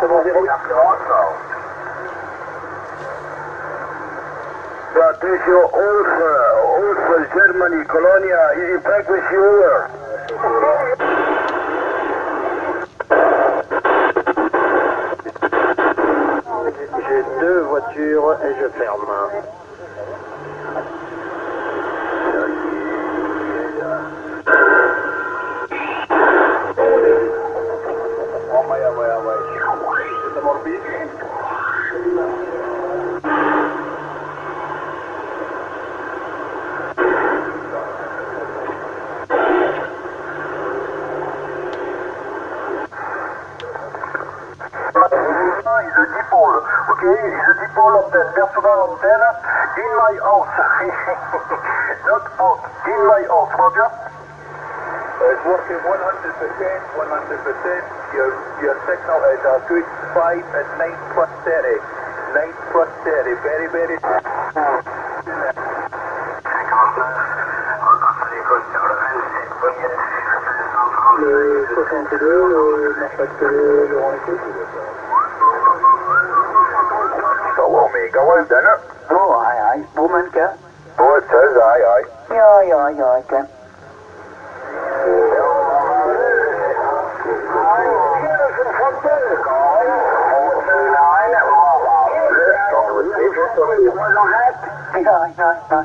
But if you also Germany, Colonia, in fact, which you were. J'ai deux voitures et je ferme. Is a dipole, okay? Is a dipole of the personal antenna in my house. Not out, in my house, Roger. It's working 100%, 100%. Your signal is a good 5 and 9 plus 30. 9 plus 30, very, very... Le 62, le manufacturier Laurent Lécoute, il est là. Omega, well done it. Oh, aye, aye. Woman, can? Oh, it says aye, aye. Yeah, yeah, yeah, I can. Yeah, yeah, yeah.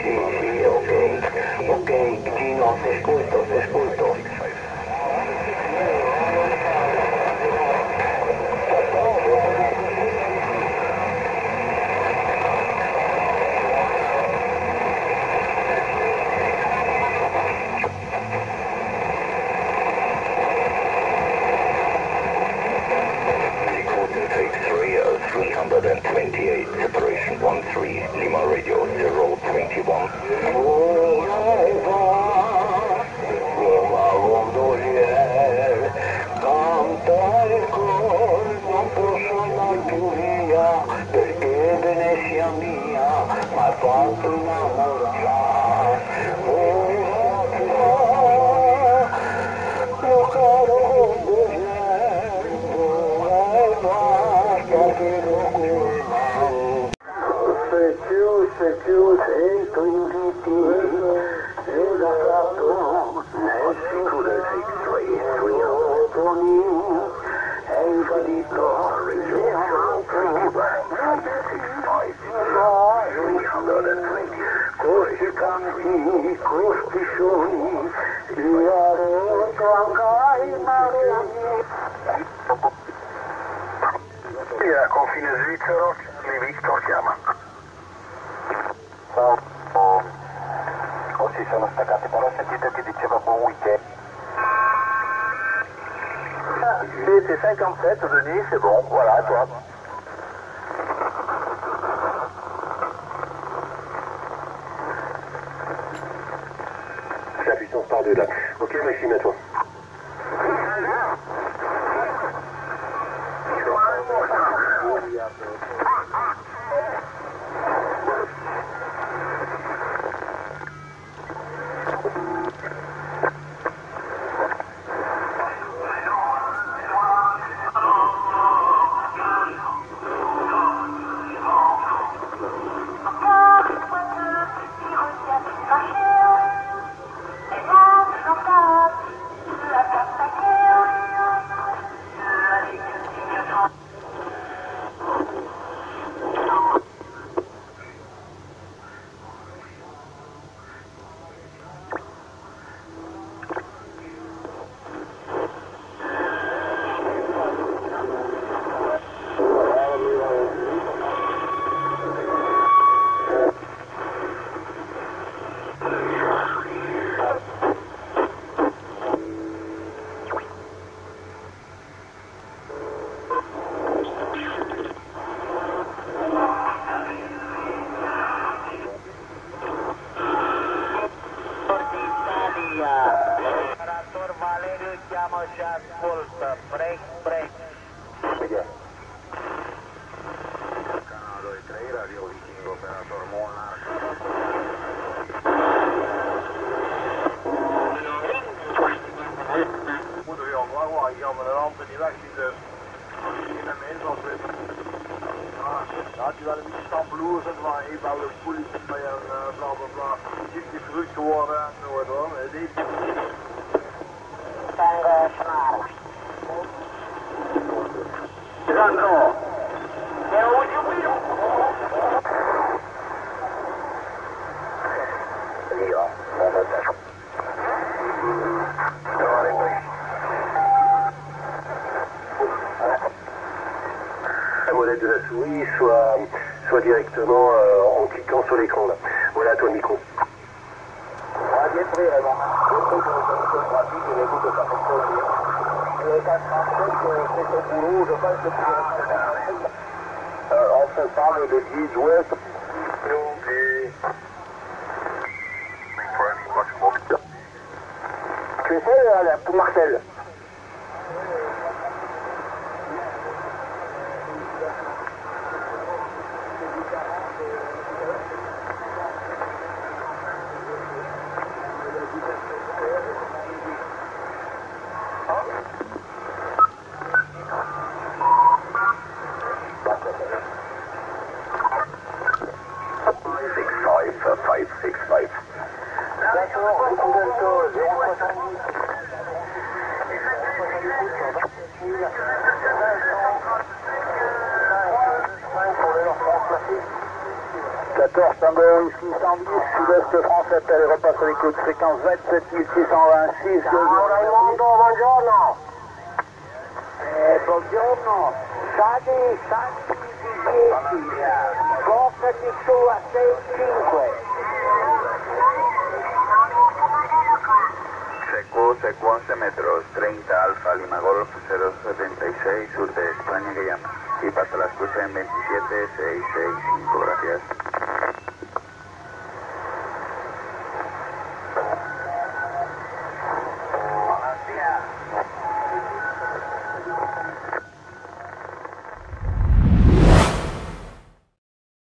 Sì, ok, Gino, ti ascolto. Lima Radio 021. C'est 57, Denis, c'est bon, voilà, à toi. J'appuie sur star 2 là. Ok, Maxime, à toi. Soit directement en cliquant sur l'écran là. Voilà toi le micro. On se parle de 10 ouest. Tu sais pour Marcel. Écoute, fréquence 27626. Buongiorno. Buongiorno. Sadi Vigeti. Portati su a 65. Secu, secu 11 metros, 30 Alfa Lima Golf 076, sur de España que llama. Y pasa las cruces en 27665, gracias.